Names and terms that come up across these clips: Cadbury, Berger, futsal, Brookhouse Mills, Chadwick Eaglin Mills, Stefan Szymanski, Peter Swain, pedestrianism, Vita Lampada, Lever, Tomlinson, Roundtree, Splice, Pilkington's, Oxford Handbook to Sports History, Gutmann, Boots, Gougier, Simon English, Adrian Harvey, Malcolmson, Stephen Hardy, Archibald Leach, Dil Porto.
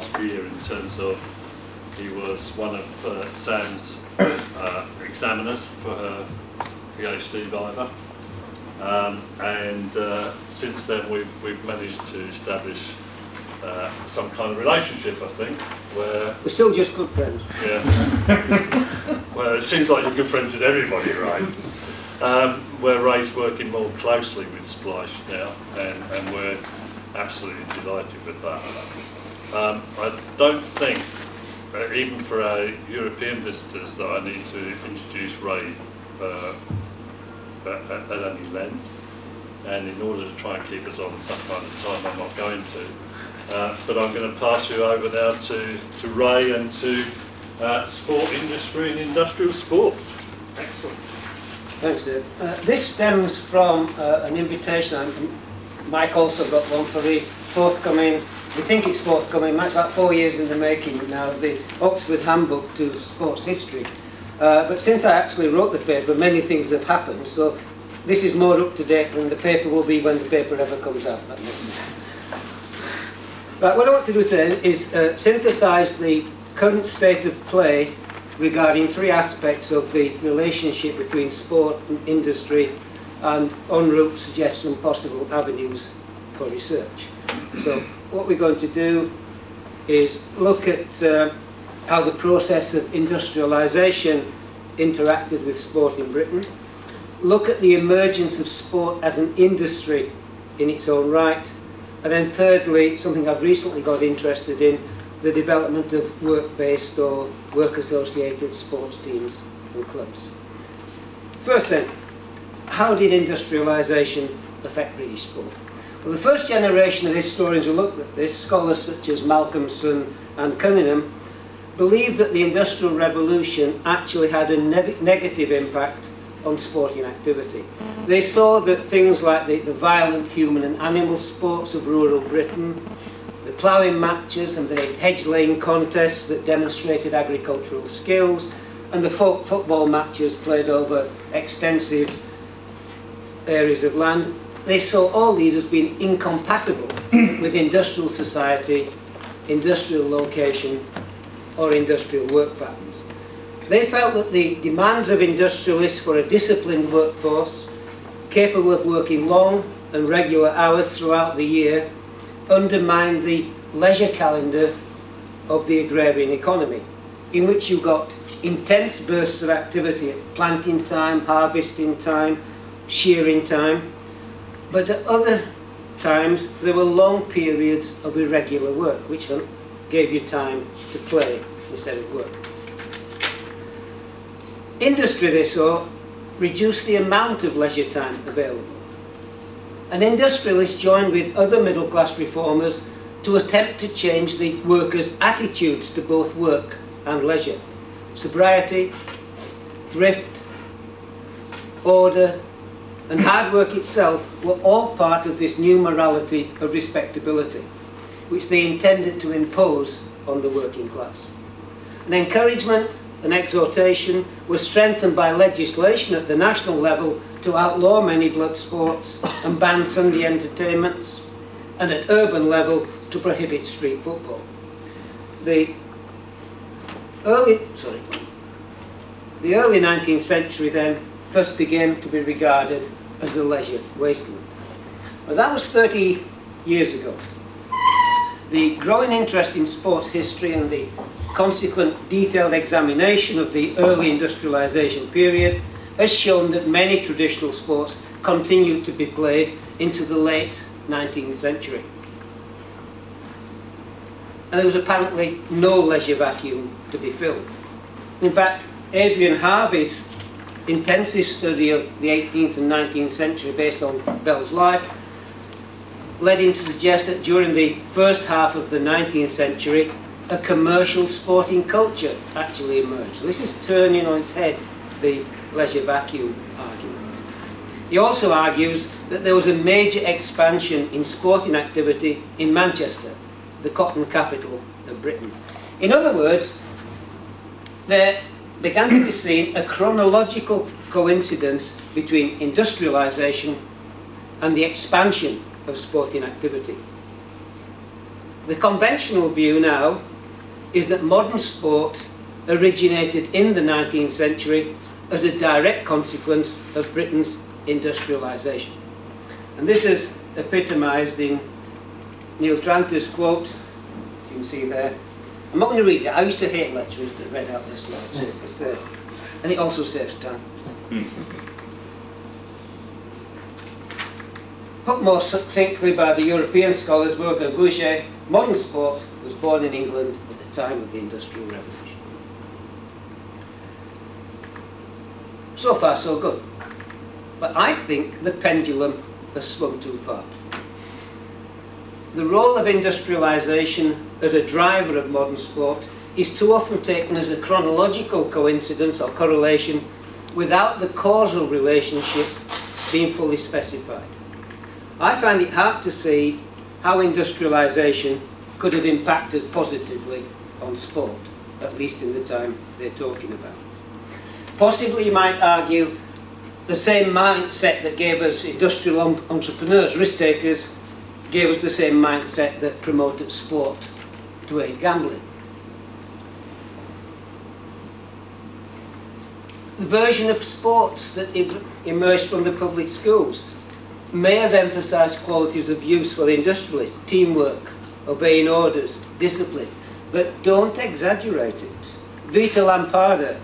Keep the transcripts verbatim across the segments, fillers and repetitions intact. last year in terms of he was one of uh, Sam's uh, examiners for her PhD viva, um, and uh, since then we've, we've managed to establish uh, some kind of relationship, I think, where... We're still just good friends. Yeah. Well, it seems like you're good friends with everybody, right? Um, where Ray's working more closely with Splice now, and, and we're absolutely delighted with that. Um, I don't think, uh, even for our European visitors, that I need to introduce Ray uh, at, at any length, and in order to try and keep us on some kind of time, I'm not going to. Uh, but I'm going to pass you over now to, to Ray and to uh, sport industry and industrial sport. Excellent. Thanks, Dave. Uh, this stems from uh, an invitation. I'm, Mike also got one for the forthcoming, we think it's forthcoming, Mike's about four years in the making now, of the Oxford Handbook to Sports History. Uh, but since I actually wrote the paper, many things have happened, so this is more up to date than the paper will be when the paper ever comes out. Right, what I want to do then is uh, synthesise the current state of play regarding three aspects of the relationship between sport and industry, and en route suggest some possible avenues for research. So what we're going to do is look at uh, how the process of industrialisation interacted with sport in Britain, look at the emergence of sport as an industry in its own right, and then thirdly, something I've recently got interested in, the development of work-based or work-associated sports teams and clubs. First then, how did industrialisation affect British sport? Well, the first generation of historians who looked at this, scholars such as Malcolmson and Cunningham, believed that the Industrial Revolution actually had a ne negative impact on sporting activity. They saw that things like the, the violent human and animal sports of rural Britain, the ploughing matches and the hedge-laying contests that demonstrated agricultural skills, and the folk football matches played over extensive areas of land, they saw all these as being incompatible with industrial society, industrial location or industrial work patterns. They felt that the demands of industrialists for a disciplined workforce, capable of working long and regular hours throughout the year, undermined the leisure calendar of the agrarian economy, in which you got intense bursts of activity at planting time, harvesting time, shearing time, but at other times there were long periods of irregular work which gave you time to play instead of work. Industry, they saw, reduced the amount of leisure time available, and industrialists joined with other middle class reformers to attempt to change the workers' attitudes to both work and leisure. Sobriety, thrift, order, and hard work itself were all part of this new morality of respectability, which they intended to impose on the working class. An encouragement and exhortation were strengthened by legislation at the national level to outlaw many blood sports and ban Sunday entertainments, and at urban level to prohibit street football. The early, sorry, the early nineteenth century then first began to be regarded as a leisure wasteland. Well, that was thirty years ago. The growing interest in sports history and the consequent detailed examination of the early industrialisation period has shown that many traditional sports continued to be played into the late nineteenth century. And there was apparently no leisure vacuum to be filled. In fact, Adrian Harvey's intensive study of the eighteenth and nineteenth century based on Bell's life led him to suggest that during the first half of the nineteenth century a commercial sporting culture actually emerged. So this is turning on its head the leisure vacuum argument. He also argues that there was a major expansion in sporting activity in Manchester, the cotton capital of Britain. In other words, there began to be seen a chronological coincidence between industrialisation and the expansion of sporting activity. The conventional view now is that modern sport originated in the nineteenth century as a direct consequence of Britain's industrialisation. And this is epitomised in Neil Tranter's quote, if you can see there. I'm not going to read it, I used to hate lecturers that read out their slides. It's there. And it also saves time. Put more succinctly by the European scholars Berger and Gougier, modern sport was born in England at the time of the Industrial Revolution. So far so good. But I think the pendulum has swung too far. The role of industrialisation as a driver of modern sport is too often taken as a chronological coincidence or correlation without the causal relationship being fully specified. I find it hard to see how industrialisation could have impacted positively on sport, at least in the time they're talking about. Possibly, you might argue, the same mindset that gave us industrial entrepreneurs, risk takers, gave us the same mindset that promoted sport to aid gambling. The version of sports that emerged from the public schools may have emphasised qualities of use for the industrialists, teamwork, obeying orders, discipline, but don't exaggerate it. Vita Lampada,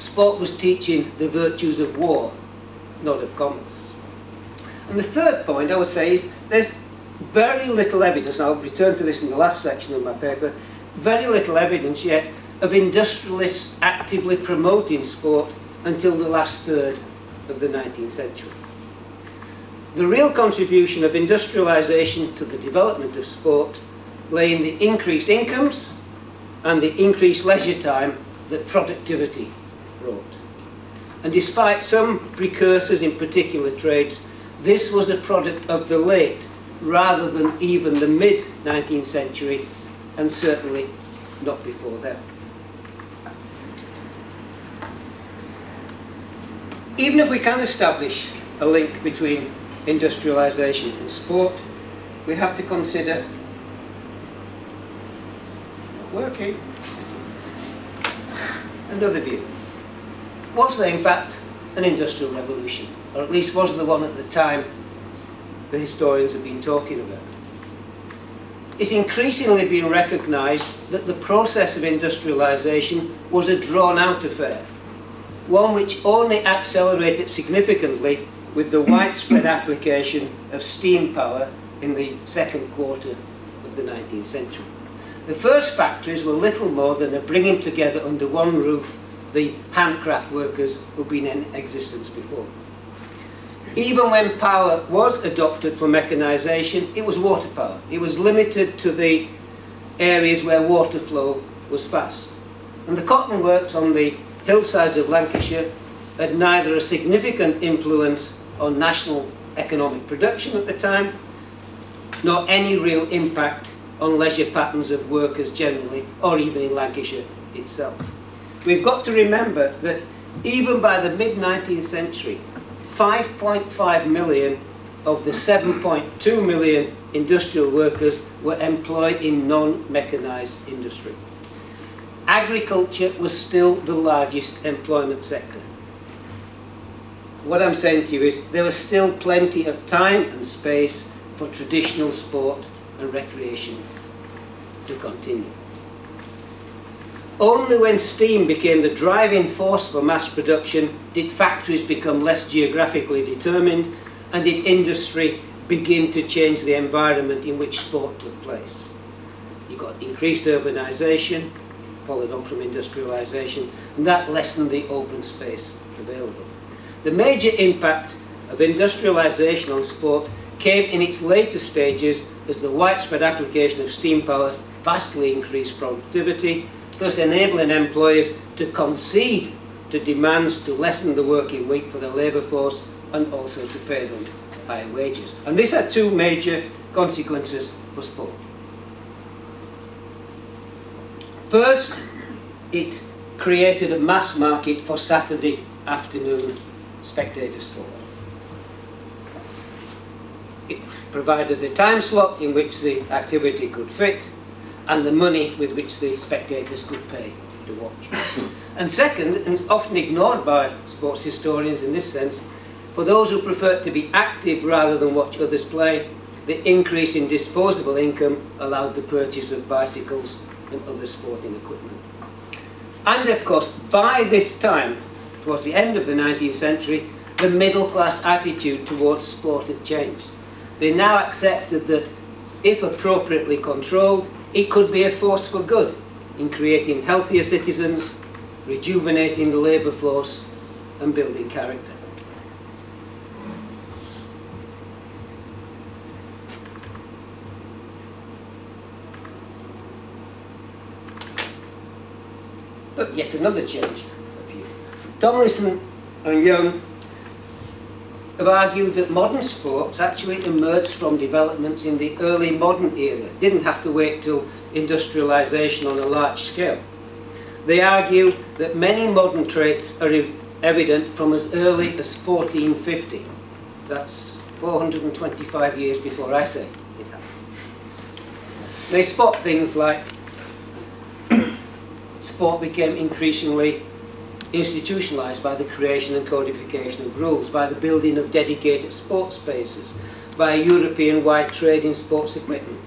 sport was teaching the virtues of war, not of commerce. And the third point I would say is there's very little evidence, I'll return to this in the last section of my paper, very little evidence yet of industrialists actively promoting sport until the last third of the nineteenth century. The real contribution of industrialisation to the development of sport lay in the increased incomes and the increased leisure time that productivity brought. And despite some precursors in particular trades, this was a product of the late, rather than even the mid-nineteenth century, and certainly not before then. Even if we can establish a link between industrialisation and sport, we have to consider... Not working. Another view. Was there, in fact, an industrial revolution? Or at least was the one at the time the historians have been talking about. It's increasingly been recognised that the process of industrialisation was a drawn-out affair, one which only accelerated significantly with the widespread application of steam power in the second quarter of the nineteenth century. The first factories were little more than a bringing together under one roof the handcraft workers who'd been in existence before. Even when power was adopted for mechanisation, it was water power. It was limited to the areas where water flow was fast. And the cotton works on the hillsides of Lancashire had neither a significant influence on national economic production at the time, nor any real impact on leisure patterns of workers generally, or even in Lancashire itself. We've got to remember that even by the mid-nineteenth century, five point five million of the seven point two million industrial workers were employed in non-mechanised industry. Agriculture was still the largest employment sector. What I'm saying to you is there was still plenty of time and space for traditional sport and recreation to continue. Only when steam became the driving force for mass production did factories become less geographically determined and did industry begin to change the environment in which sport took place. You got increased urbanisation, followed on from industrialisation, and that lessened the open space available. The major impact of industrialisation on sport came in its later stages as the widespread application of steam power vastly increased productivity, thus enabling employers to concede to demands to lessen the working week for the labour force and also to pay them higher wages. And these are two major consequences for sport. First, it created a mass market for Saturday afternoon spectator sport. it provided the time slot in which the activity could fit and the money with which the spectators could pay to watch. And second, and it's often ignored by sports historians in this sense, for those who prefer to be active rather than watch others play, the increase in disposable income allowed the purchase of bicycles and other sporting equipment. And of course, by this time, towards the end of the nineteenth century, the middle class attitude towards sport had changed. They now accepted that, if appropriately controlled, it could be a force for good in creating healthier citizens, rejuvenating the labour force, and building character. But yet another change of view. Tomlinson and Young have argued that modern sports actually emerged from developments in the early modern era, didn't have to wait till industrialisation on a large scale. They argue that many modern traits are evident from as early as fourteen fifty. That's four hundred twenty-five years before I say it happened. They spot things like sport became increasingly institutionalised by the creation and codification of rules, by the building of dedicated sports spaces, by European-wide trade in sports equipment,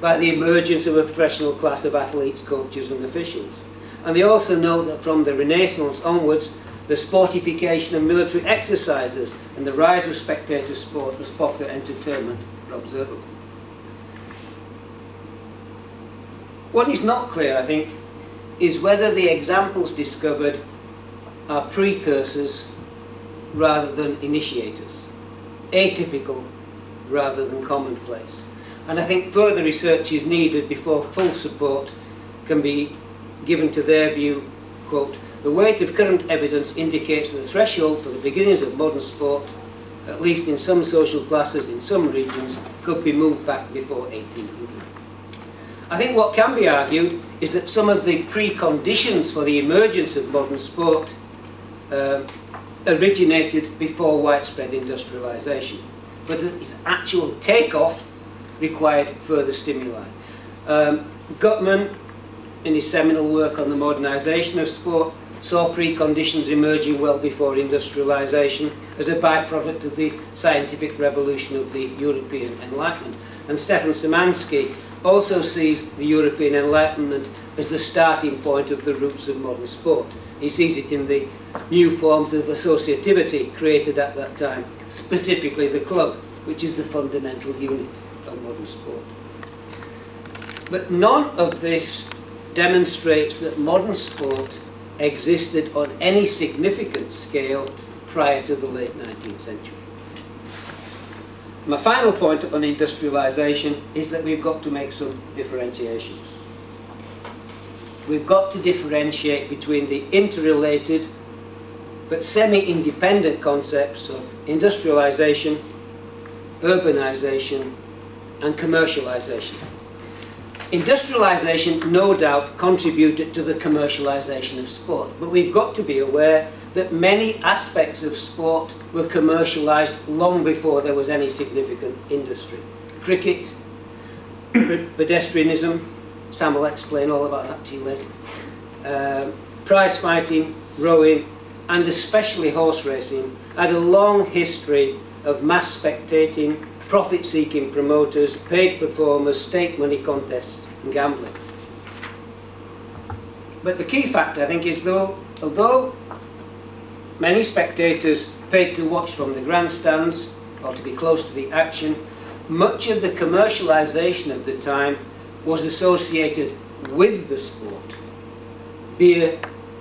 by the emergence of a professional class of athletes, coaches and officials. And they also note that from the Renaissance onwards, the sportification of military exercises and the rise of spectator sport as popular entertainment are observable. What is not clear, I think, is whether the examples discovered are precursors rather than initiators, atypical rather than commonplace. And I think further research is needed before full support can be given to their view, quote, "The weight of current evidence indicates that the threshold for the beginnings of modern sport, at least in some social classes in some regions, could be moved back before eighteen hundred. I think what can be argued is that some of the preconditions for the emergence of modern sport uh, originated before widespread industrialisation, but its actual takeoff required further stimuli. Um, Gutmann, in his seminal work on the modernisation of sport, saw preconditions emerging well before industrialisation as a byproduct of the scientific revolution of the European Enlightenment. And Stefan Szymanski also sees the European Enlightenment as the starting point of the roots of modern sport. He sees it in the new forms of associativity created at that time, specifically the club, which is the fundamental unit of modern sport. But none of this demonstrates that modern sport existed on any significant scale prior to the late nineteenth century. My final point on industrialisation is that we've got to make some differentiations. We've got to differentiate between the interrelated but semi-independent concepts of industrialisation, urbanisation and commercialisation. Industrialisation no doubt contributed to the commercialisation of sport, but we've got to be aware that many aspects of sport were commercialised long before there was any significant industry. Cricket, pedestrianism, Sam will explain all about that to you later, uh, prize fighting, rowing, and especially horse racing had a long history of mass spectating, profit-seeking promoters, paid performers, stake money contests, and gambling. But the key fact, I think, is though, although many spectators paid to watch from the grandstands or to be close to the action, much of the commercialisation of the time was associated with the sport. Beer,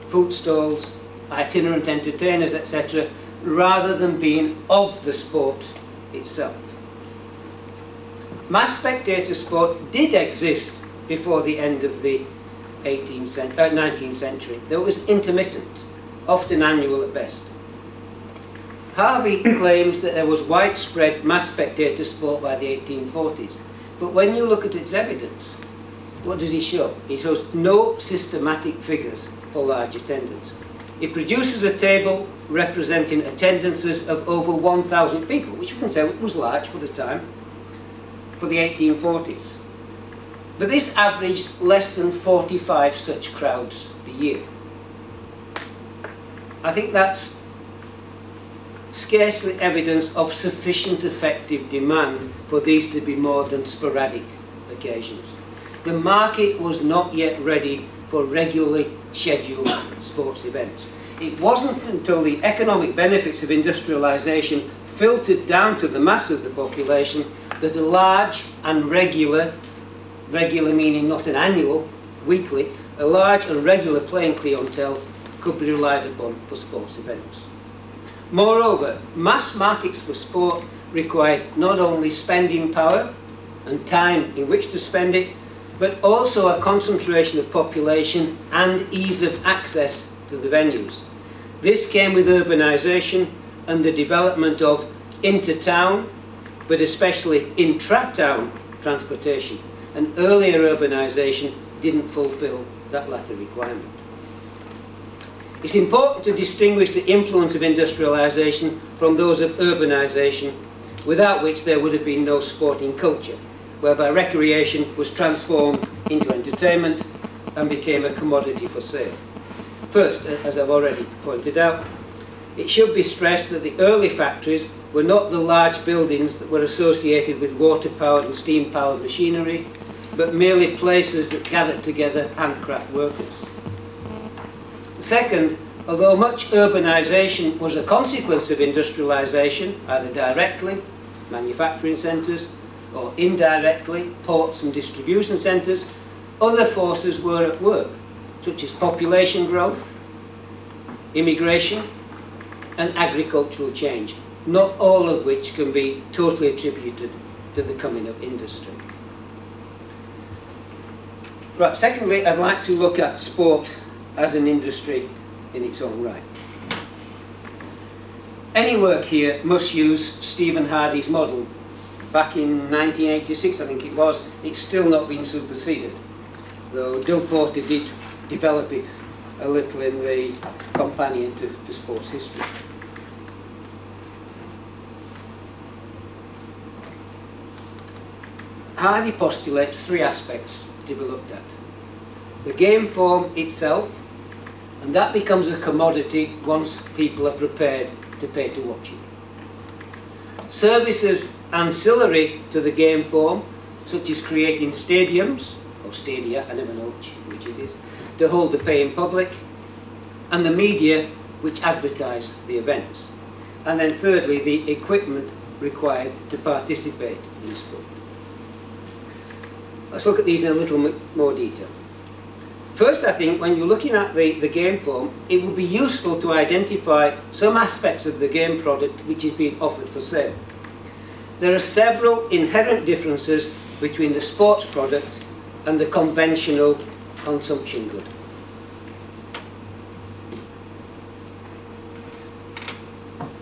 food stalls, itinerant entertainers, et cetera, rather than being of the sport itself. Mass spectator sport did exist before the end of the eighteenth, uh, nineteenth century, though it was intermittent, often annual at best. Harvey claims that there was widespread mass spectator sport by the eighteen forties, but when you look at its evidence, what does he show? He shows no systematic figures for large attendance. It produces a table representing attendances of over one thousand people, which you can say was large for the time, for the eighteen forties. But this averaged less than forty-five such crowds a year. I think that's scarcely evidence of sufficient effective demand for these to be more than sporadic occasions. The market was not yet ready for regularly scheduled sports events. It wasn't until the economic benefits of industrialization filtered down to the mass of the population that a large and regular, regular meaning not an annual, weekly, a large and regular playing clientele could be relied upon for sports events. Moreover, mass markets for sport required not only spending power and time in which to spend it, but also a concentration of population and ease of access to the venues. This came with urbanisation and the development of inter-town, but especially intra-town transportation. And earlier urbanisation didn't fulfil that latter requirement. It's important to distinguish the influence of industrialisation from those of urbanisation, without which there would have been no sporting culture, whereby recreation was transformed into entertainment and became a commodity for sale. First, as I've already pointed out, it should be stressed that the early factories were not the large buildings that were associated with water-powered and steam-powered machinery, but merely places that gathered together handcraft workers. Second, although much urbanisation was a consequence of industrialisation, either directly, manufacturing centres, or indirectly, ports and distribution centres, other forces were at work, such as population growth, immigration, and agricultural change, not all of which can be totally attributed to the coming of industry. Right, secondly, I'd like to look at sport as an industry in its own right. Any work here must use Stephen Hardy's model. Back in nineteen eighty-six, I think it was, it's still not been superseded, though Dil Porto did develop it a little in the companion to, to sports history. Hardy postulates three aspects to be looked at. The game form itself, and that becomes a commodity once people are prepared to pay to watch it. Services ancillary to the game form, such as creating stadiums, or stadia, I never know which, which it is, to hold the paying public, and the media which advertise the events. And then thirdly, the equipment required to participate in sport. Let's look at these in a little bit more detail. First, I think, when you're looking at the, the game form, it would be useful to identify some aspects of the game product which is being offered for sale. There are several inherent differences between the sports product and the conventional consumption good.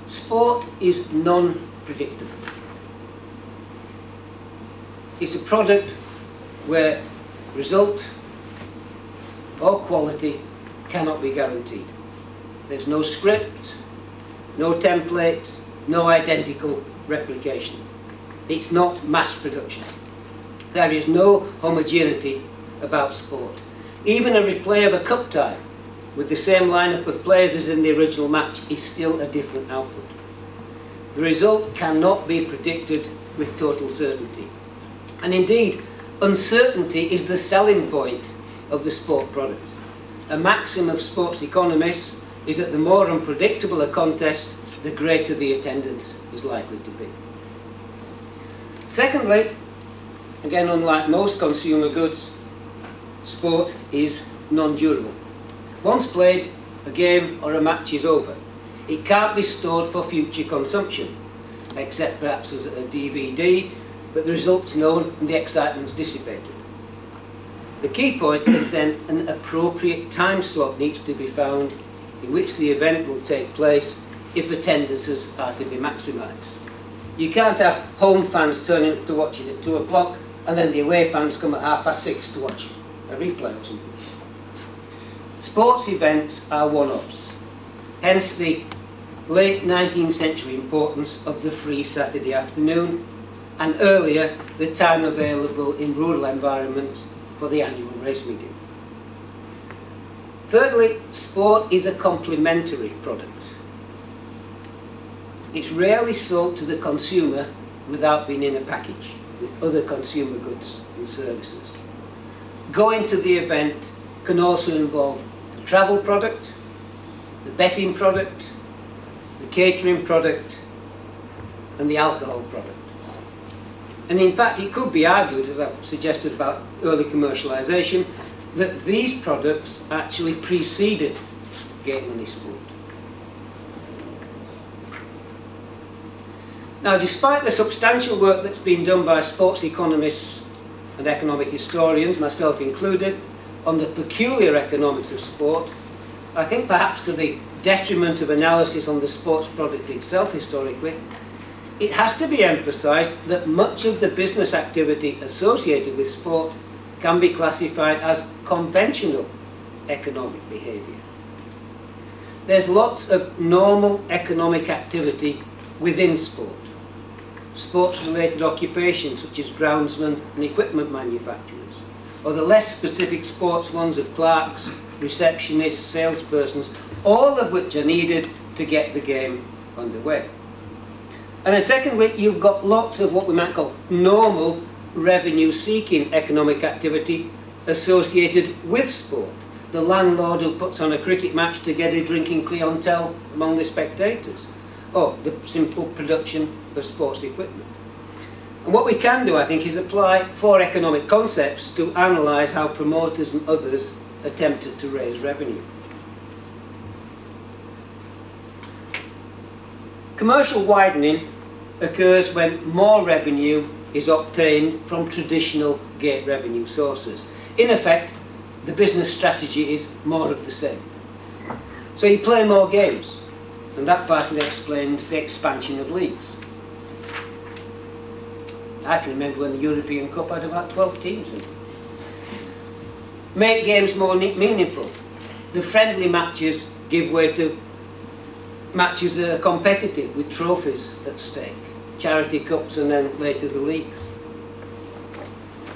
Sport is non-predictable. It's a product where result or quality cannot be guaranteed. There's no script, no template, no identical replication. It's not mass production. There is no homogeneity about sport. Even a replay of a cup tie with the same lineup of players as in the original match is still a different output. The result cannot be predicted with total certainty. And indeed, uncertainty is the selling point of the sport product. A maxim of sports economists is that the more unpredictable a contest, the greater the attendance is likely to be. Secondly, again, unlike most consumer goods, sport is non-durable. Once played, a game or a match is over. It can't be stored for future consumption, except perhaps as a D V D, but the result's known and the excitement's dissipated. The key point is then an appropriate time slot needs to be found in which the event will take place if attendances are to be maximised. You can't have home fans turning up to watch it at two o'clock and then the away fans come at half past six to watch a replay or something. Sports events are one-offs, hence the late nineteenth century importance of the free Saturday afternoon and earlier the time available in rural environments for the annual race meeting. Thirdly, sport is a complementary product. It's rarely sold to the consumer without being in a package with other consumer goods and services. Going to the event can also involve the travel product, the betting product, the catering product, and the alcohol product. And in fact, it could be argued, as I've suggested about early commercialisation, that these products actually preceded gate money sport. Now, despite the substantial work that's been done by sports economists and economic historians, myself included, on the peculiar economics of sport, I think perhaps to the detriment of analysis on the sports product itself historically, it has to be emphasised that much of the business activity associated with sport can be classified as conventional economic behaviour. There's lots of normal economic activity within sport. Sports-related occupations such as groundsmen and equipment manufacturers, or the less specific sports ones of clerks, receptionists, salespersons, all of which are needed to get the game underway. And then secondly, you've got lots of what we might call normal revenue-seeking economic activity associated with sport. The landlord who puts on a clinic match to get a drinking clientele among the spectators, or the simple production of sports equipment. And what we can do, I think, is apply four economic concepts to analyse how promoters and others attempted to raise revenue. Commercial widening occurs when more revenue is obtained from traditional gate revenue sources. In effect, the business strategy is more of the same. So you play more games, and that partly explains the expansion of leagues. I can remember when the European Cup had about twelve teams in it. Make games more meaningful. The friendly matches give way to matches that are competitive with trophies at stake, charity cups and then later the leagues.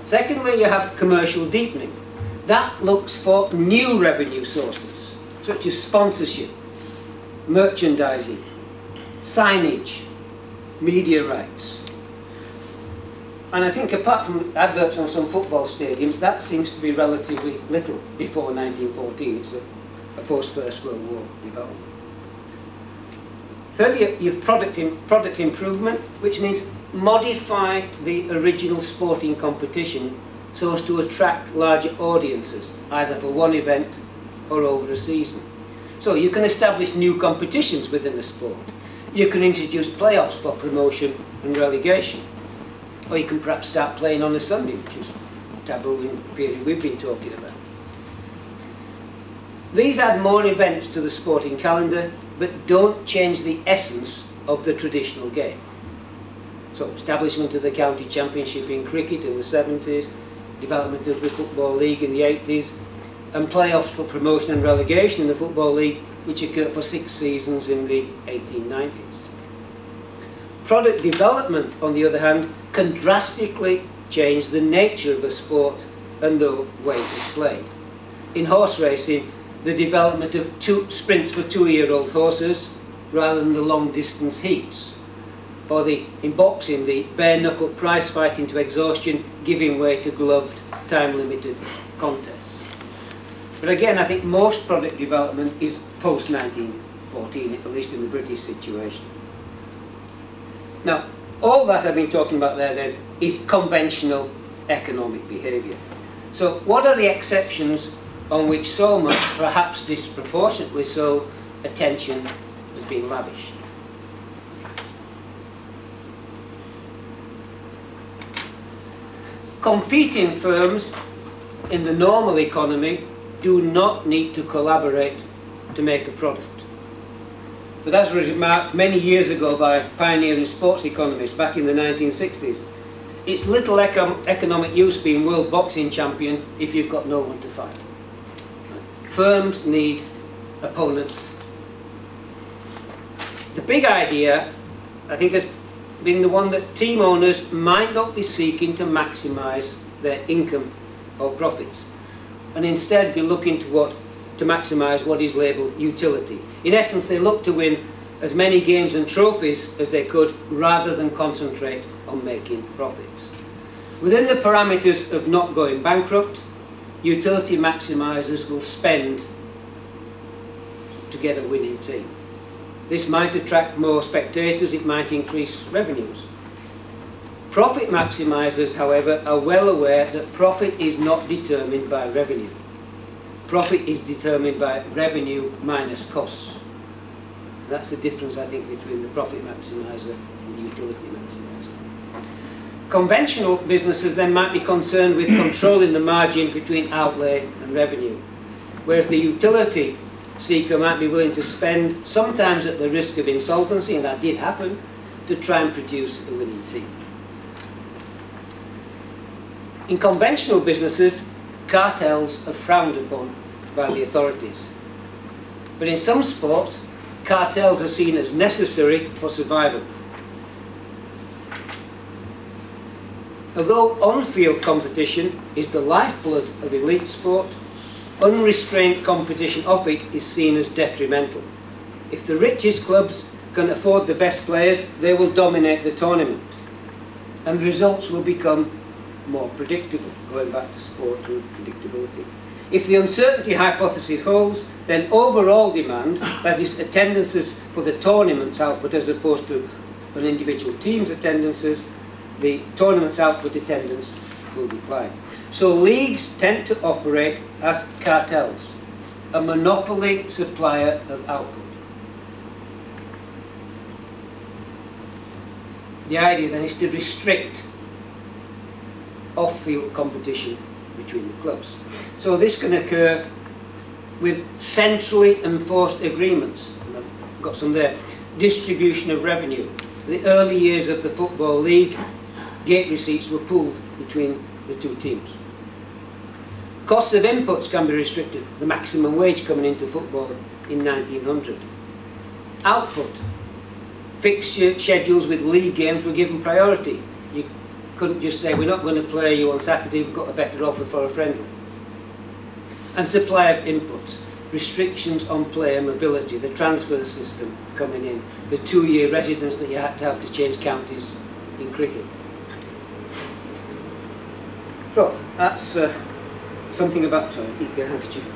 Secondly, you have commercial deepening. That looks for new revenue sources such as sponsorship, merchandising, signage, media rights. And I think apart from adverts on some football stadiums, that seems to be relatively little before nineteen fourteen. It's a, a post-First World War development. Thirdly, you have product, in, product improvement, which means modify the original sporting competition so as to attract larger audiences, either for one event or over a season. So you can establish new competitions within a sport. You can introduce playoffs for promotion and relegation. Or you can perhaps start playing on a Sunday, which is a taboo in the period we've been talking about. These add more events to the sporting calendar, but don't change the essence of the traditional game. So establishment of the county championship in cricket in the seventies, development of the Football League in the eighties, and playoffs for promotion and relegation in the Football League, which occurred for six seasons in the eighteen nineties. Product development, on the other hand, can drastically change the nature of a sport and the way it's played. In horse racing, the development of two sprints for two-year-old horses rather than the long-distance heats, or the, in boxing, the bare-knuckle prize fighting to exhaustion giving way to gloved, time-limited contests. But again, I think most product development is post nineteen fourteen, at least in the British situation. Now, all that I've been talking about there then is conventional economic behaviour. So what are the exceptions on which so much, perhaps disproportionately so, attention has been lavished? Competing firms in the normal economy do not need to collaborate to make a product. But as was remarked many years ago by pioneering sports economists back in the nineteen sixties, it's little eco economic use being world boxing champion if you've got no one to fight. Firms need opponents. The big idea, I think, has being the one that team owners might not be seeking to maximise their income or profits, and instead be looking to what to maximise what is labelled utility. In essence, they looked to win as many games and trophies as they could rather than concentrate on making profits. Within the parameters of not going bankrupt, utility maximisers will spend to get a winning team. This might attract more spectators, it might increase revenues. Profit maximisers, however, are well aware that profit is not determined by revenue. Profit is determined by revenue minus costs. That's the difference, I think, between the profit maximiser and the utility maximiser. Conventional businesses then might be concerned with controlling the margin between outlay and revenue, whereas the utility seeker might be willing to spend, sometimes at the risk of insolvency, and that did happen, to try and produce a winning team. In conventional businesses, cartels are frowned upon by the authorities. But in some sports, cartels are seen as necessary for survival. Although on-field competition is the lifeblood of elite sport, unrestrained competition off it is seen as detrimental. If the richest clubs can afford the best players, they will dominate the tournament, and the results will become more predictable, going back to sport and predictability. If the uncertainty hypothesis holds, then overall demand, that is attendances for the tournament's output as opposed to an individual team's attendances, the tournament's output attendance will decline. So leagues tend to operate as cartels, a monopoly supplier of output. The idea then is to restrict off-field competition between the clubs. So this can occur with centrally enforced agreements, and I've got some there, distribution of revenue. In the early years of the Football League, gate receipts were pooled between the two teams. Costs of inputs can be restricted, the maximum wage coming into football in nineteen hundred. Output, fixture schedules with league games were given priority. You couldn't just say, we're not going to play you on Saturday, we've got a better offer for a friendly. And supply of inputs, restrictions on player mobility, the transfer system coming in, the two-year residence that you had to have to change counties in cricket. Well, that's uh, something about, sorry, you get a handkerchief.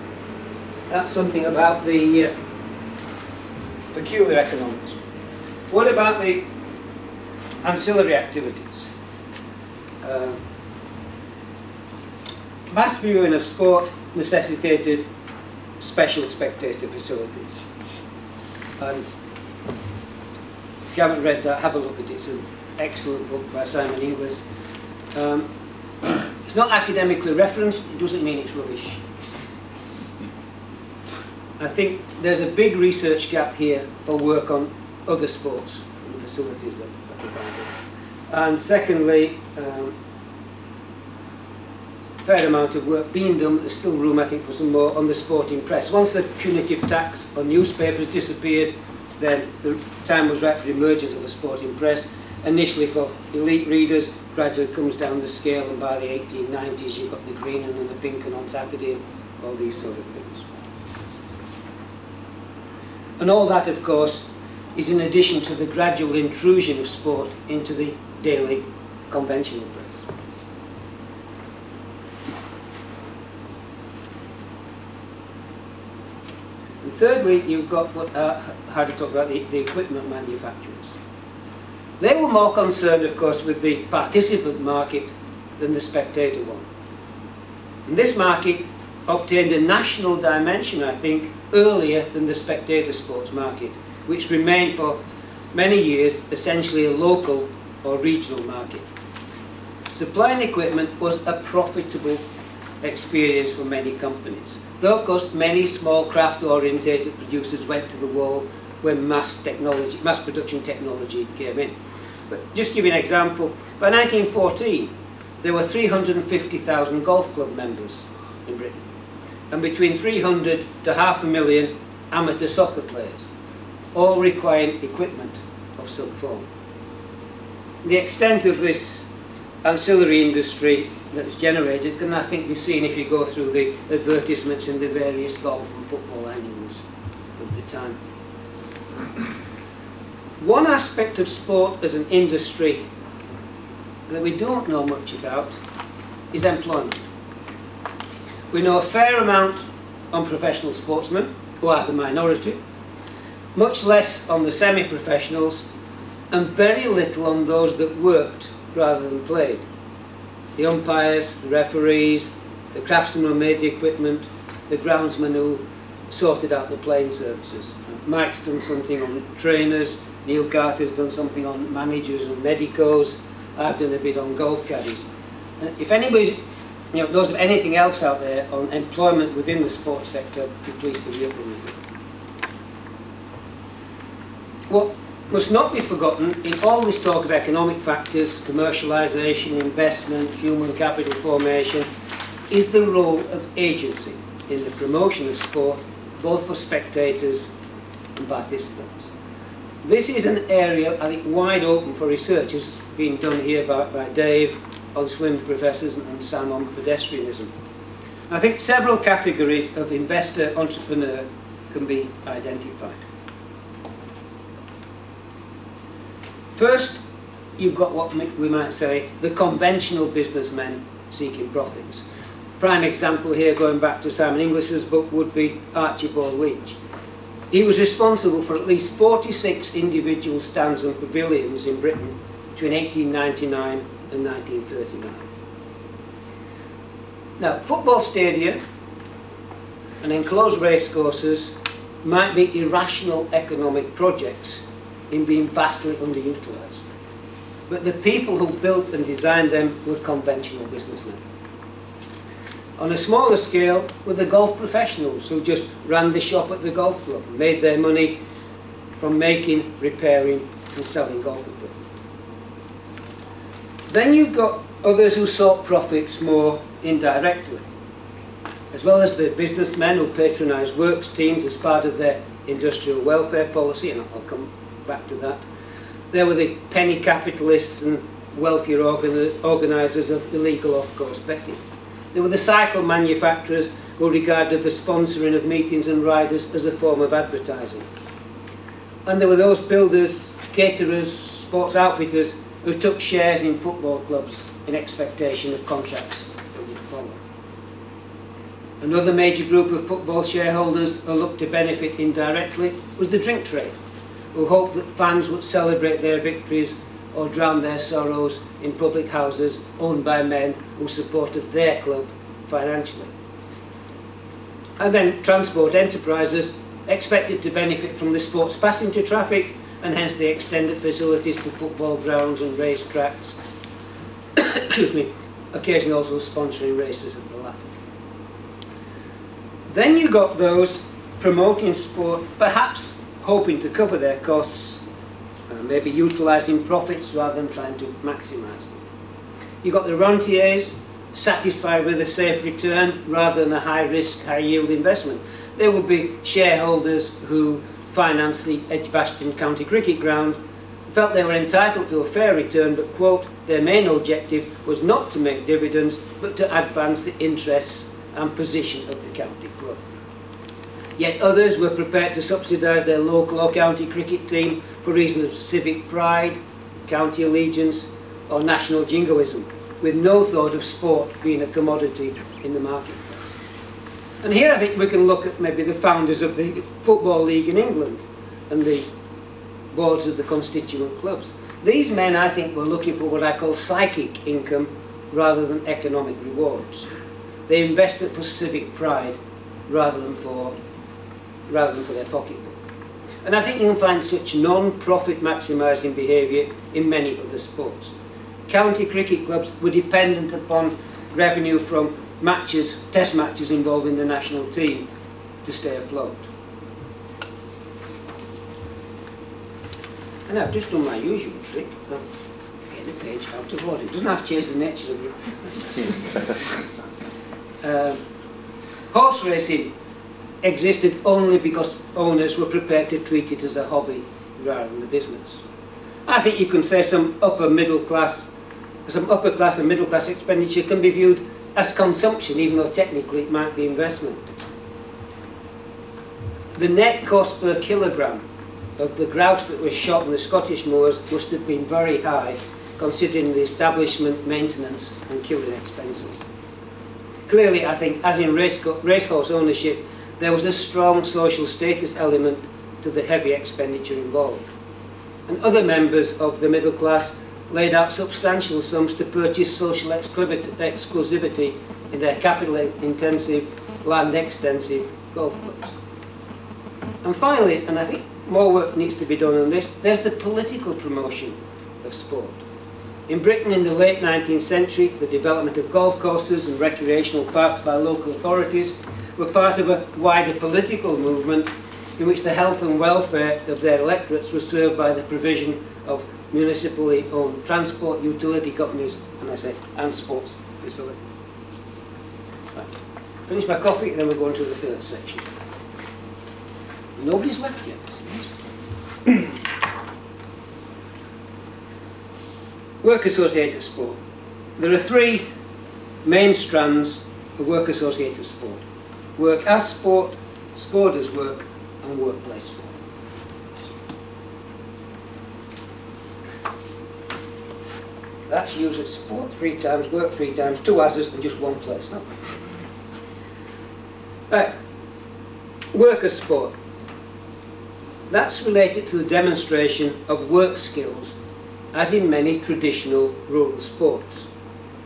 That's something about the uh, peculiar economics. What about the ancillary activities? Uh, mass viewing of sport necessitated special spectator facilities, and if you haven't read that, have a look at it. It's an excellent book by Simon English. Um, it's not academically referenced, it doesn't mean it's rubbish. I think there's a big research gap here for work on other sports and the facilities that are provided. And secondly, um, fair amount of work being done, but there's still room, I think, for some more on the sporting press. Once the punitive tax on newspapers disappeared, then the time was right for the emergence of the sporting press, initially for elite readers, gradually comes down the scale, and by the eighteen nineties you've got the green and then the pink and on Saturday, all these sort of things. And all that, of course, is in addition to the gradual intrusion of sport into the daily conventional press. And thirdly, you've got what, uh, how to talk about the, the equipment manufacturers. They were more concerned, of course, with the participant market than the spectator one. And this market obtained a national dimension, I think, earlier than the spectator sports market, which remained for many years essentially a local or regional market. Supplying equipment was a profitable experience for many companies, though of course many small craft-orientated producers went to the wall when mass technology, mass production technology came in. But just to give you an example, by nineteen fourteen there were three hundred fifty thousand golf club members in Britain, and between three hundred to half a million amateur soccer players, all requiring equipment of some form. the extent of this ancillary industry that's generated can, I think, be seen if you go through the advertisements in the various golf and football annuals of the time. One aspect of sport as an industry that we don't know much about is employment. We know a fair amount on professional sportsmen, who are the minority, much less on the semi-professionals, and very little on those that worked rather than played. The umpires, the referees, the craftsmen who made the equipment, the groundsmen who sorted out the playing services. Mike's done something on trainers, Neil Carter's done something on managers and medicos, I've done a bit on golf caddies. If anybody you know, knows of anything else out there on employment within the sports sector, be pleased to hear from me. What must not be forgotten in all this talk of economic factors, commercialisation, investment, human capital formation, is the role of agency in the promotion of sport, both for spectators and participants. This is an area, I think, wide open for research, as has been done here by, by Dave on swim professors and Sam on pedestrianism. I think several categories of investor entrepreneur can be identified. First, you've got what we might say the conventional businessmen seeking profits. Prime example here, going back to Simon English's book, would be Archibald Leach. He was responsible for at least forty-six individual stands and pavilions in Britain between eighteen ninety-nine and nineteen thirty-nine. Now, football stadia and enclosed racecourses might be irrational economic projects in being vastly underutilised, but the people who built and designed them were conventional businessmen. On a smaller scale were the golf professionals who just ran the shop at the golf club and made their money from making, repairing and selling golf equipment. Then you've got others who sought profits more indirectly, as well as the businessmen who patronised works teams as part of their industrial welfare policy, and I'll come back to that. There were the penny capitalists and wealthier organi organisers of illegal off-course betting. There were the cycle manufacturers who regarded the sponsoring of meetings and riders as a form of advertising. And there were those builders, caterers, sports outfitters who took shares in football clubs in expectation of contracts that would follow. Another major group of football shareholders who looked to benefit indirectly was the drink trade, who hoped that fans would celebrate their victories or drown their sorrows in public houses owned by men who supported their club financially. And then transport enterprises expected to benefit from the sports passenger traffic, and hence they extended facilities to football grounds and race tracks, excuse me, occasionally also sponsoring races at the latter. Then you got those promoting sport, perhaps hoping to cover their costs, uh, maybe utilising profits rather than trying to maximise them. You've got the rentiers, satisfied with a safe return rather than a high-risk, high-yield investment. They would be shareholders who financed the Edgbaston County Cricket Ground, felt they were entitled to a fair return, but, quote, their main objective was not to make dividends, but to advance the interests and position of the county club. Yet others were prepared to subsidise their local or county cricket team for reasons of civic pride, county allegiance or national jingoism, with no thought of sport being a commodity in the marketplace. And here I think we can look at maybe the founders of the Football League in England and the boards of the constituent clubs. These men, I think, were looking for what I call psychic income rather than economic rewards. They invested for civic pride rather than for rather than for their pocketbook. And I think you can find such non-profit maximising behaviour in many other sports. County cricket clubs were dependent upon revenue from matches, test matches involving the national team to stay afloat. And I've just done my usual trick, I'm getting a page out of order. It doesn't have to change the nature of it. um, horse racing existed only because owners were prepared to treat it as a hobby rather than a business. I think you can say some upper middle class, some upper class and middle class expenditure can be viewed as consumption, even though technically it might be investment. The net cost per kilogram of the grouse that was shot in the Scottish moors must have been very high, considering the establishment, maintenance and killing expenses. Clearly, I think, as in race, racehorse ownership, there was a strong social status element to the heavy expenditure involved. And other members of the middle class laid out substantial sums to purchase social exclusivity in their capital-intensive, land-extensive golf clubs. And finally, and I think more work needs to be done on this, there's the political promotion of sport. In Britain in the late nineteenth century, the development of golf courses and recreational parks by local authorities were part of a wider political movement in which the health and welfare of their electorates was served by the provision of municipally owned transport, utility companies, and I say, and sports facilities. Right. Finish my coffee and then we're going to the third section. Nobody's left yet. Work associated sport. There are three main strands of work associated sport: work as sport, sport as work, and workplace sport. That's used at sport three times, work three times, two asses, and just one place. No? Right. Work as sport. That's related to the demonstration of work skills, as in many traditional rural sports,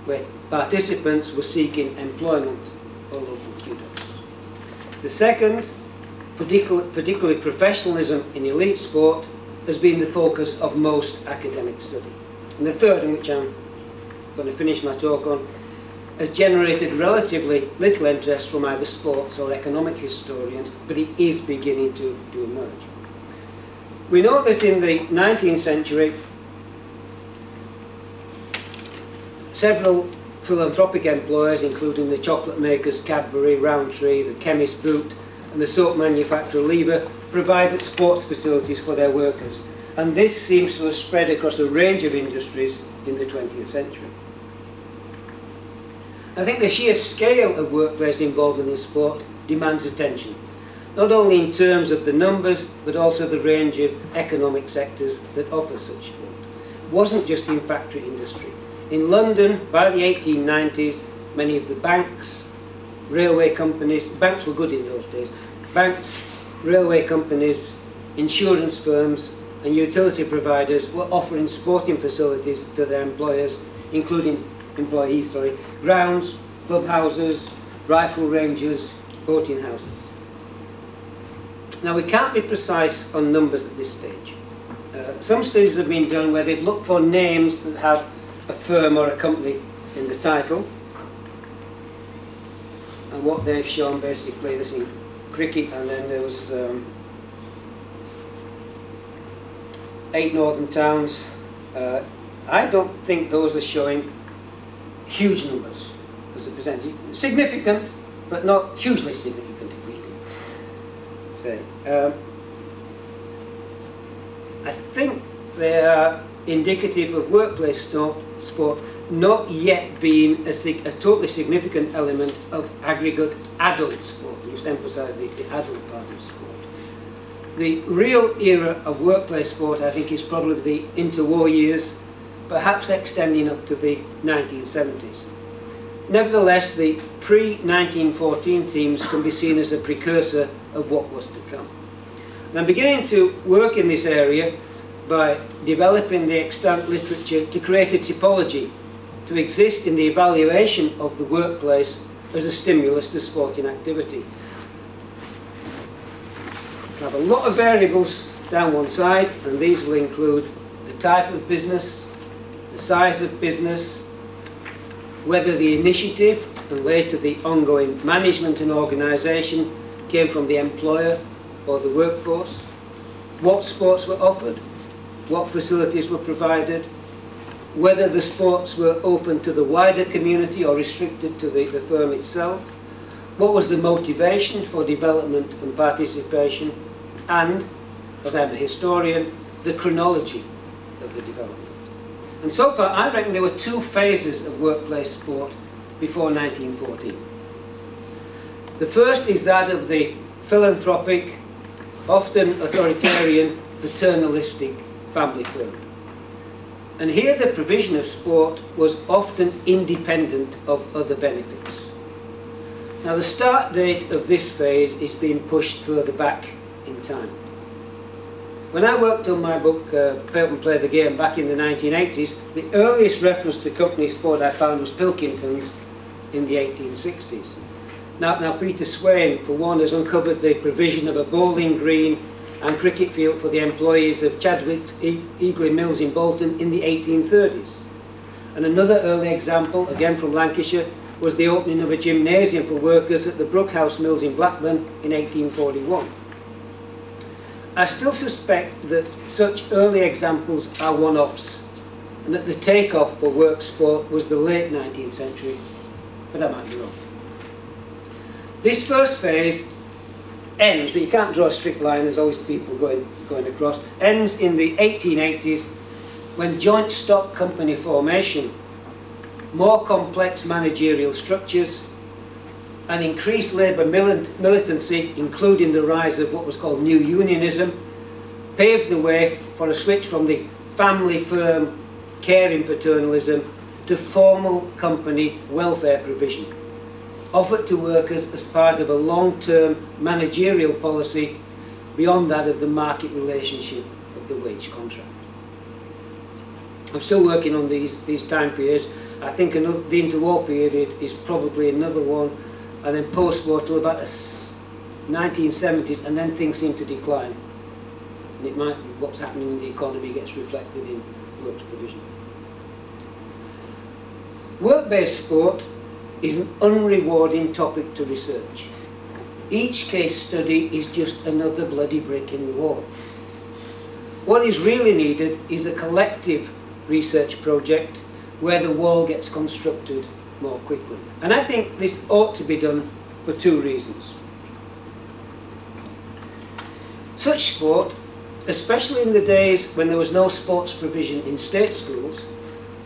where participants were seeking employment or local kudos. The second, particularly professionalism in elite sport, has been the focus of most academic study. And the third, in which I'm going to finish my talk on, has generated relatively little interest from either sports or economic historians, but it is beginning to, to emerge. We know that in the nineteenth century, several philanthropic employers, including the chocolate makers Cadbury, Roundtree, the chemist Boots, and the soap manufacturer Lever, provided sports facilities for their workers. And this seems to have spread across a range of industries in the twentieth century. I think the sheer scale of workplace involvement in sport demands attention, not only in terms of the numbers, but also the range of economic sectors that offer such sport. It wasn't just in factory industry. In London, by the eighteen nineties, many of the banks, railway companies, banks were good in those days, banks, railway companies, insurance firms and utility providers were offering sporting facilities to their employers, including employees, sorry, grounds, clubhouses, rifle ranges, boating houses. Now, we can't be precise on numbers at this stage. Uh, some studies have been done where they've looked for names that have a firm or a company in the title. And what they've shown basically, this in cricket, and then there was um, eight northern towns. Uh, I don't think those are showing huge numbers as a percentage. Significant, but not hugely significant, if we can say. Um, I think they are indicative of workplace sport not yet being a, sig a totally significant element of aggregate adult sport. I just emphasise the, the adult part of sport. The real era of workplace sport, I think, is probably the interwar years, perhaps extending up to the nineteen seventies. Nevertheless, the pre nineteen fourteen teams can be seen as a precursor of what was to come. And I'm beginning to work in this area by developing the extant literature to create a typology to exist in the evaluation of the workplace as a stimulus to sporting activity. We'll have a lot of variables down one side, and these will include the type of business, the size of business, whether the initiative and later the ongoing management and organisation came from the employer or the workforce, what sports were offered, what facilities were provided, whether the sports were open to the wider community or restricted to the, the firm itself, what was the motivation for development and participation, and, as I'm a historian, the chronology of the development. And so far, I reckon there were two phases of workplace sport before nineteen fourteen. The first is that of the philanthropic, often authoritarian, paternalistic family firm. And here the provision of sport was often independent of other benefits. Now the start date of this phase is being pushed further back in time. When I worked on my book, uh, Play Up and Play the Game, back in the nineteen eighties, the earliest reference to company sport I found was Pilkington's in the eighteen sixties. Now, now Peter Swain, for one, has uncovered the provision of a bowling green and cricket field for the employees of Chadwick Eaglin Mills in Bolton in the eighteen thirties. And another early example, again from Lancashire, was the opening of a gymnasium for workers at the Brookhouse Mills in Blackburn in eighteen forty-one. I still suspect that such early examples are one-offs, and that the take-off for work sport was the late nineteenth century, but I might be wrong. This first phase ends, but you can't draw a strict line, there's always people going, going across, ends in the eighteen eighties when joint stock company formation, more complex managerial structures, and increased labour militancy, including the rise of what was called New Unionism, paved the way for a switch from the family firm caring paternalism to formal company welfare provision, offered to workers as part of a long-term managerial policy beyond that of the market relationship of the wage contract. I'm still working on these, these time periods. I think another, the interwar period is probably another one, and then post-war till about the nineteen seventies, and then things seem to decline. And it might be what's happening in the economy gets reflected in works provision. Work-based sport is an unrewarding topic to research. Each case study is just another bloody brick in the wall. What is really needed is a collective research project where the wall gets constructed more quickly. And I think this ought to be done for two reasons. Such sport, especially in the days when there was no sports provision in state schools,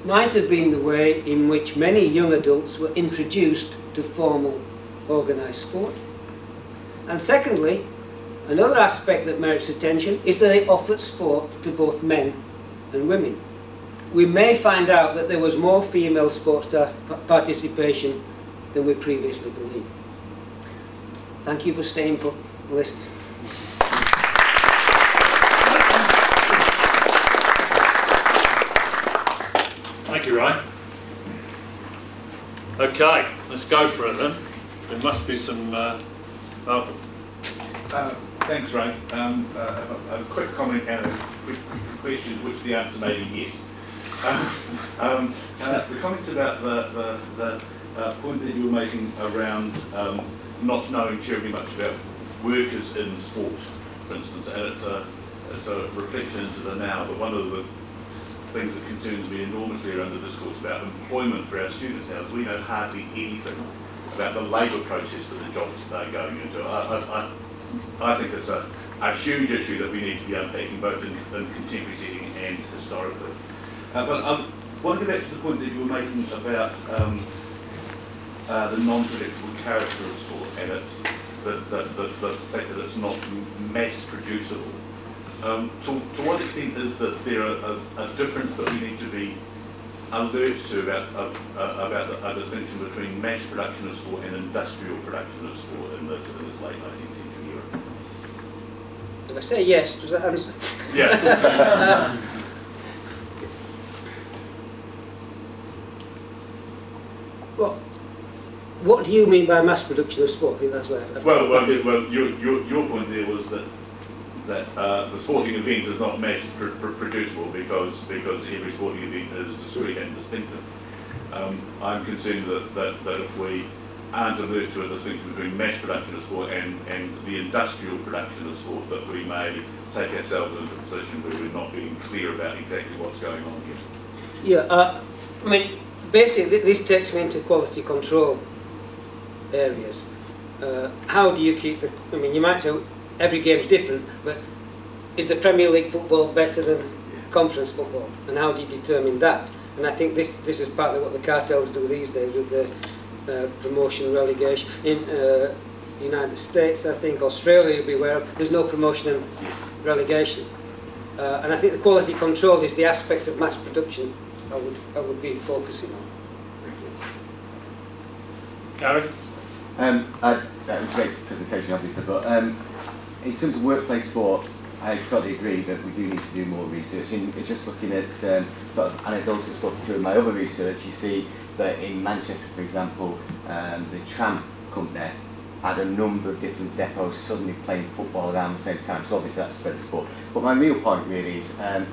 might have been the way in which many young adults were introduced to formal, organised sport. And secondly, another aspect that merits attention is that they offered sport to both men and women. We may find out that there was more female sports participation than we previously believed. Thank you for staying put and listening. Thank you, Ryan. Okay, let's go for it then. There must be some... Uh, oh. uh, thanks, Ryan. Um, uh, a, a quick comment and a quick question, which the answer may be yes. Um, um, uh, the comments about the, the, the uh, point that you were making around um, not knowing terribly much about workers in sport, for instance, and it's a, it's a reflection into the now, but one of the things that concerns me enormously around the discourse about employment for our students now is we know hardly anything about the labour process for the jobs that they're going into. I, I, I think it's a, a huge issue that we need to be unpacking both in, in contemporary setting and historically. Uh, but I want to go back to the point that you were making about um, uh, the non-predictable character of sport and it's the, the, the, the fact that it's not mass-producible. Um, to, to what extent is that there a, a difference that we need to be alert to about, uh, uh, about a distinction between mass production of sport and industrial production of sport in this, in this late nineteenth century era? Did I say yes? Does that answer? Yeah. um, Well, what do you mean by mass production of sport? I think that's where I've well, well, well your, your, your point there was that that uh, the sporting event is not mass pr pr producible because because every sporting event is discrete and distinctive. Um, I'm concerned that, that that if we aren't alert to a distinction between mass production of sport and and the industrial production of sport, that we may take ourselves into a position where we're not being clear about exactly what's going on here. Yeah, uh, I mean. Basically, this takes me into quality control areas. Uh, how do you keep the... I mean, you might say every game's different, but is the Premier League football better than conference football, and how do you determine that? And I think this this is partly what the cartels do these days with the uh, promotion relegation. In uh, United States, I think, Australia, you'll be aware of, there's no promotion and relegation. Uh, and I think the quality control is the aspect of mass production I would, I would be focusing on. Gary? Um, I, that was a great presentation, obviously, but um, in terms of workplace sport, I totally agree that we do need to do more research. And just looking at um, sort of anecdotal stuff through my other research, you see that in Manchester, for example, um, the tram company had a number of different depots suddenly playing football around the same time. So obviously that's spread the sport. But my real point really is, um,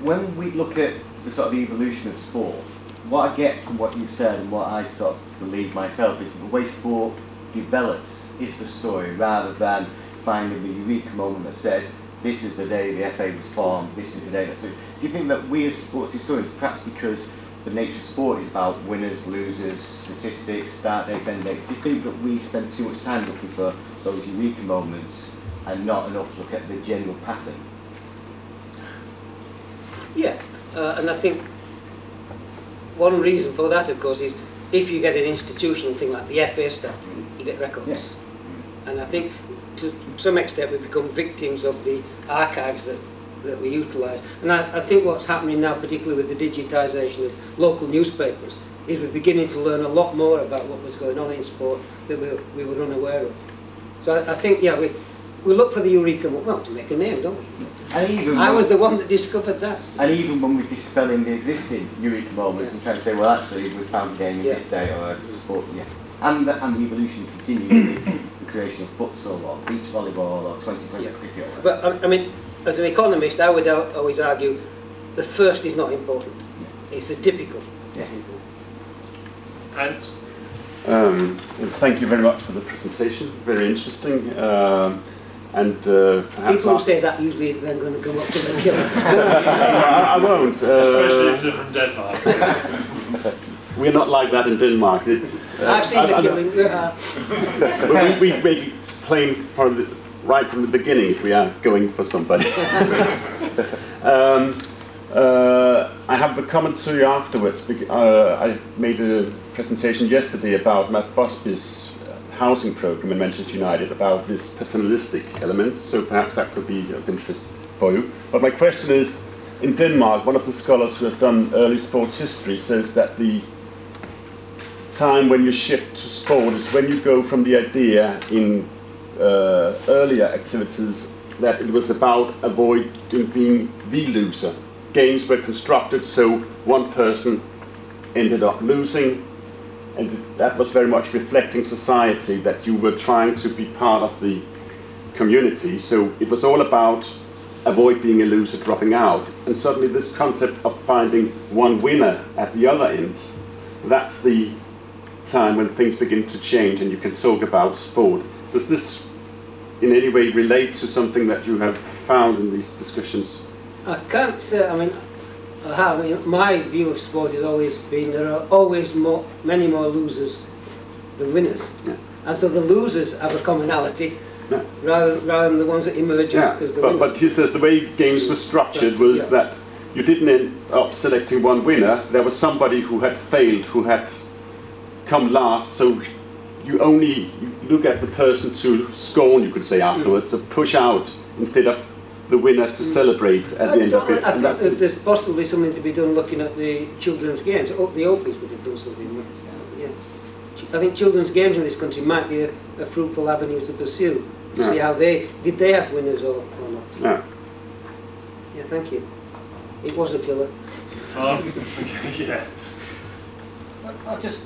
when we look at the sort of evolution of sport, what I get from what you've said and what I sort of believe myself is that the way sport develops is the story, rather than finding the unique moment that says, this is the day the F A was formed, this is the day that... So do you think that we as sports historians, perhaps because the nature of sport is about winners, losers, statistics, start dates, end dates, do you think that we spend too much time looking for those unique moments and not enough to look at the general pattern? Yeah, uh, and I think one reason for that, of course, is if you get an institutional thing like the F A statute, you get records. Yes. And I think to some extent we become victims of the archives that that we utilise. And I, I think what's happening now, particularly with the digitisation of local newspapers, is we're beginning to learn a lot more about what was going on in sport that we, we were unaware of. So I, I think, yeah, we, we look for the eureka moment, well, to make a name, don't we? And even I was the one that discovered that. And even when we're dispelling the existing eureka moments, yeah, and trying to say, well, actually, we found a game in, yeah, this day, or a sport, yeah. And the, and the evolution continues with the creation of futsal, or beach volleyball, or twenty twenty, yeah, cricket. Or but, I, I mean, as an economist, I would always argue the first is not important. It's the typical. Yes. Hans? Um, thank you very much for the presentation. Very interesting. Um, and uh, people who say that usually they're going to come up to the killer. I, I won't. Uh, Especially if they're from Denmark. We're not like that in Denmark. It's, uh, I've seen I, the I, killing. I, we, we make plain for the... right from the beginning, if we are going for somebody. um, uh, I have a comment to you afterwards. Uh, I made a presentation yesterday about Matt Busby's housing program in Manchester United, about this paternalistic element, so perhaps that could be of interest for you. But my question is, in Denmark, one of the scholars who has done early sports history says that the time when you shift to sport is when you go from the idea in Uh, earlier activities that it was about avoiding being the loser. Games were constructed so one person ended up losing, and that was very much reflecting society, that you were trying to be part of the community. So it was all about avoid being a loser, dropping out. And suddenly this concept of finding one winner at the other end, that's the time when things begin to change and you can talk about sport. Does this in any way relate to something that you have found in these discussions? I can't say, I mean, I mean my view of sport has always been there are always more, many more losers than winners. Yeah. And so the losers have a commonality, yeah, rather, rather than the ones that emerge, yeah, as the but, winners. But he says the way games were structured was, yeah, that you didn't end up selecting one winner. There was somebody who had failed, who had come last, so you only look at the person to scorn, you could say, afterwards, mm, or push out instead of the winner to, mm, celebrate at I the end of it. I and think that there's possibly something to be done looking at the children's games. The Opies would have done something with it. Yeah. I think children's games in this country might be a, a fruitful avenue to pursue, to, yeah, see how they, did they have winners or, or not. Yeah. Yeah, thank you. It was a killer. Um, yeah. I'll just...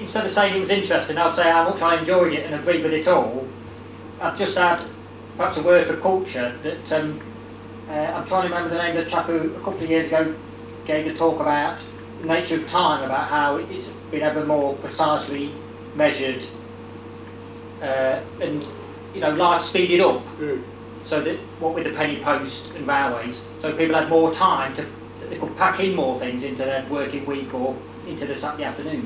Instead of saying it was interesting, I'd say how much I enjoyed it and agreed with it all. I'd just add perhaps a word for culture that um, uh, I'm trying to remember the name of the chap who a couple of years ago gave a talk about the nature of time, about how it's been ever more precisely measured, uh, and you know, life speeded up, mm, so that what with the penny post and railways, so people had more time to, they could pack in more things into their working week or into the Saturday afternoon.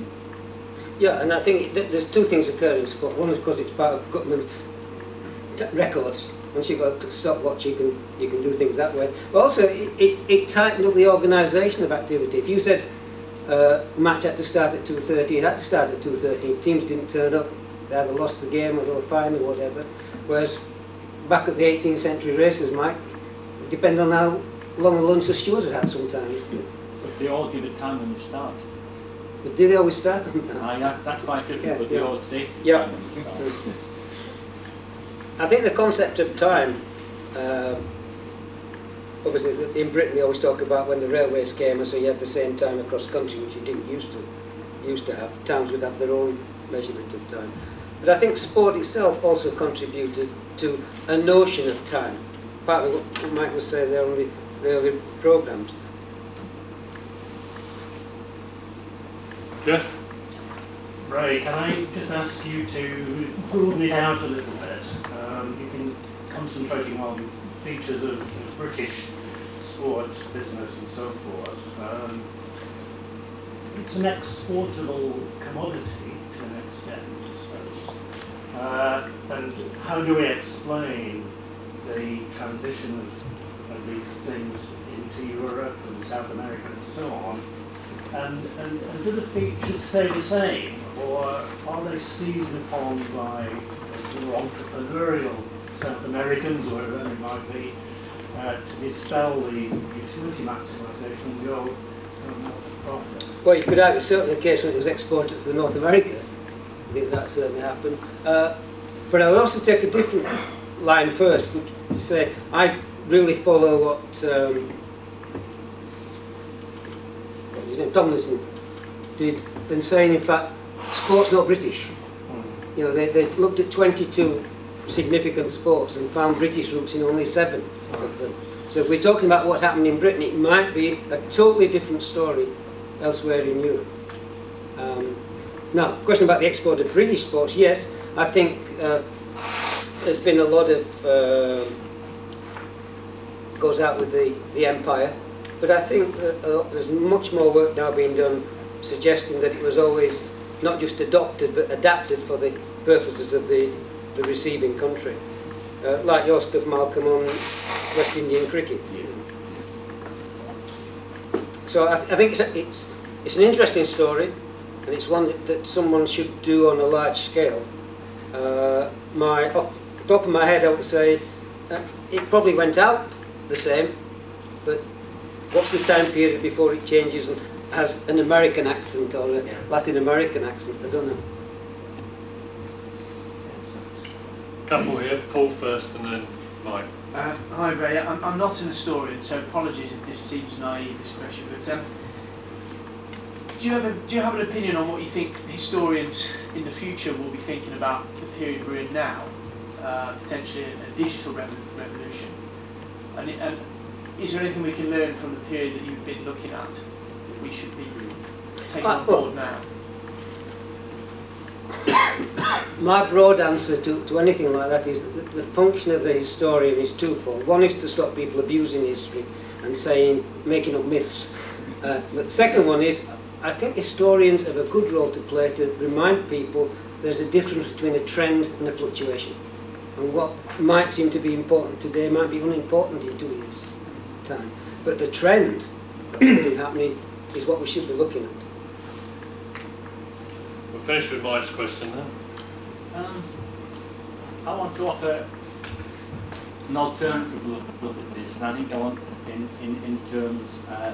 Yeah, and I think th there's two things occurring in sport. One, of course, it's part of Gutmann's records. once you've got a stopwatch, you can you can do things that way. But also, it, it, it tightened up the organisation of activity. If you said uh, a match had to start at two thirty, it had to start at two thirty. If teams didn't turn up, they either lost the game or they were fined or whatever. Whereas back at the eighteenth century races, Mike, it depended on how long a lunch the stewards had had sometimes. But they all give it time when they start. But do they always start on time? Ah, that's, that's quite different, yeah, but yeah. They all say yeah. time when they start. I think the concept of time, uh, obviously in Britain they always talk about when the railways came and so you had the same time across country, which you didn't used to, used to have. Towns would have their own measurement of time. But I think sport itself also contributed to a notion of time, partly what Mike was saying there on the early programmes. Jeff? Ray, can I just ask you to broaden it out a little bit? Um, you've been concentrating on features of, of British sports, business and so forth. Um, it's an exportable commodity to an extent, I suppose. Uh, and how do we explain the transition of, of these things into Europe and South America and so on? And, and, and do the features stay the same, or are they seized upon by more entrepreneurial South Americans, or whoever it might be, uh, to dispel the utility maximisation and go more for profit? Well, you could argue certainly the case when it was exported to North America. I think that certainly happened. Uh, but I would also take a different line first, which say I really follow what. Um, Tomlinson did, and saying in fact sport's not British. You know, they, they looked at twenty-two significant sports and found British roots in only seven of them. So if we're talking about what happened in Britain, it might be a totally different story elsewhere in Europe. Um, now, question about the export of British sports, yes, I think uh, there's been a lot of uh, goes out with the, the empire. But I think that uh, there's much more work now being done suggesting that it was always not just adopted but adapted for the purposes of the, the receiving country. Uh, like your stuff, Malcolm, on West Indian cricket. Yeah. So I, th I think it's, a, it's, it's an interesting story, and it's one that, that someone should do on a large scale. Uh, my, off the top of my head, I would say uh, it probably went out the same, but what's the time period before it changes and has an American accent or a yeah. Latin American accent? I don't know. Couple here, Paul first and then Mike. Uh, hi Ray, I'm, I'm not an historian, so apologies if this seems naive, this question, but um, do you have a, do you have an opinion on what you think historians in the future will be thinking about the period we're in now, uh, potentially a, a digital rev revolution? And, it, and is there anything we can learn from the period that you've been looking at that we should be taking uh, on board now? My broad answer to, to anything like that is that the function of the historian is twofold. One is to stop people abusing history and saying, making up myths. Uh, but the second one is, I think historians have a good role to play to remind people there's a difference between a trend and a fluctuation. And what might seem to be important today might be unimportant in two years. Time. But the trend of something happening is what we should be looking at. We'll finish with Mike's question then. Um, I want to offer an alternative look at this, and I think I want, in, in, in terms, uh,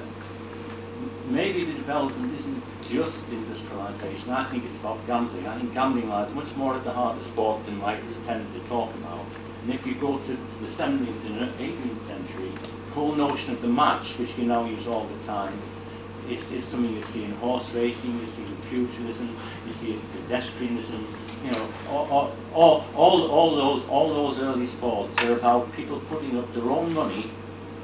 maybe the development isn't just industrialisation. I think it's about gambling. I think gambling lies much more at the heart of sport than Mike has tended to talk about. And if you go to the seventeenth and eighteenth century, whole notion of the match, which we now use all the time, is, is something you see in horse racing, you see in futurism, you see in pedestrianism. You know, all, all, all, all those all those early sports are about people putting up their own money,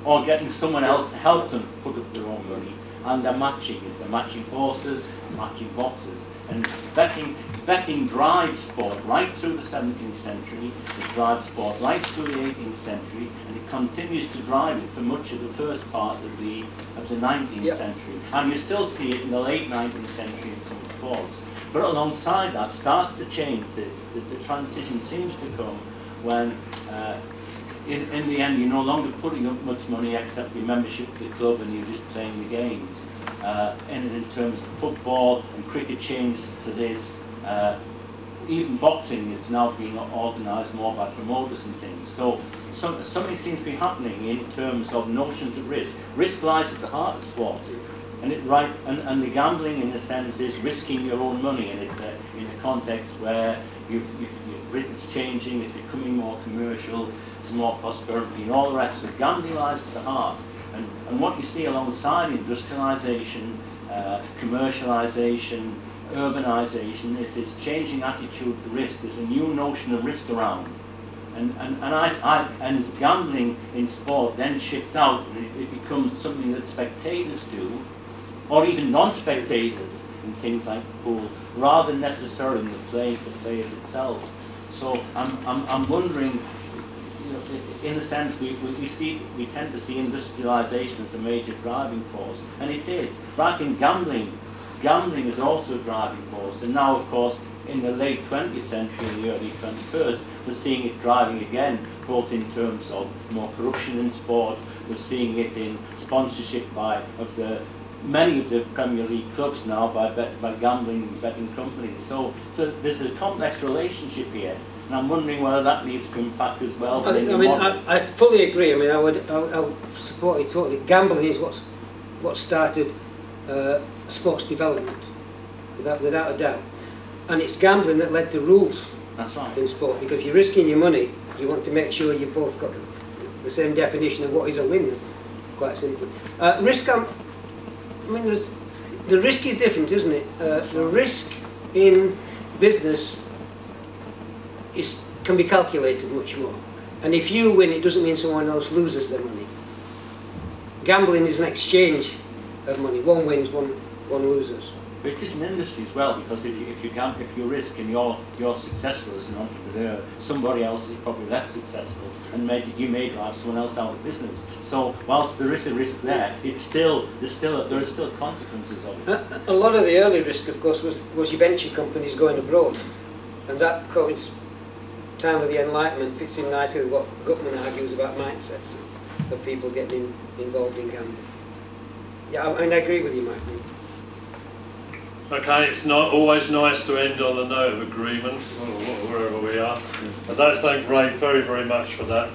or getting someone else to help them put up their own money, and they're matching. They're matching horses, matching boxes, and betting. Betting drives sport right through the seventeenth century, it drives sport right through the eighteenth century, and it continues to drive it for much of the first part of the of the nineteenth yep. century. And you still see it in the late nineteenth century in some sports. But alongside that starts to change, the, the, the transition seems to come when uh, in, in the end, you're no longer putting up much money except your membership to the club, and you're just playing the games. Uh, and in terms of football and cricket changed to this, uh, even boxing is now being organised more by promoters and things. So some, something seems to be happening in terms of notions of risk. Risk lies at the heart of sport. And, it, right, and, and the gambling, in a sense, is risking your own money, and it's a, in a context where you've, you've, you've, Britain's changing, it's becoming more commercial, it's more prosperity and all the rest. So gambling lies at the heart. And, and what you see alongside industrialisation, uh, commercialisation, urbanisation is this changing attitude to risk. There's a new notion of risk around. And, and, and, I, I, and gambling in sport then shifts out, and it, it becomes something that spectators do, or even non-spectators in things like pool, rather than necessarily the play for players itself. So I'm, I'm, I'm wondering, you know, in a sense, we, we, we, see, we tend to see industrialisation as a major driving force, and it is. Right in gambling, gambling is also a driving force, and now, of course, in the late twentieth century and the early twenty-first, we're seeing it driving again, both in terms of more corruption in sport, we're seeing it in sponsorship by of the many of the Premier League clubs now by, bet, by gambling and betting companies. So, so there's a complex relationship here, and I'm wondering whether that needs to impact as well. I, think, I mean, I, I fully agree. I mean, I would, I, I would support you totally. Gambling is what's what started uh, sports development, without without a doubt. And it's gambling that led to rules. That's right. In sport, because if you're risking your money, you want to make sure you've both got the same definition of what is a win, quite simply. Uh, risk, I mean, there's, the risk is different, isn't it? Uh, the risk in business is, can be calculated much more. And if you win, it doesn't mean someone else loses their money. Gambling is an exchange of money. One wins, one, one loses. But it is an industry as well, because if you, if you, gamble, if you risk and you're, you're successful as an entrepreneur, somebody else is probably less successful, and maybe you may drive someone else out of business. So whilst there is a risk there, it's still, there's still, there are still consequences of it. A, a lot of the early risk, of course, was, was your venture companies going abroad. And that comes time of the Enlightenment, fits in nicely with what Gutmann argues about mindsets of people getting in, involved in gambling. Yeah, I, I agree with you, Mike. Okay, it's not always nice to end on a note of agreement, wherever we are. And I thank Ray very, very much for that.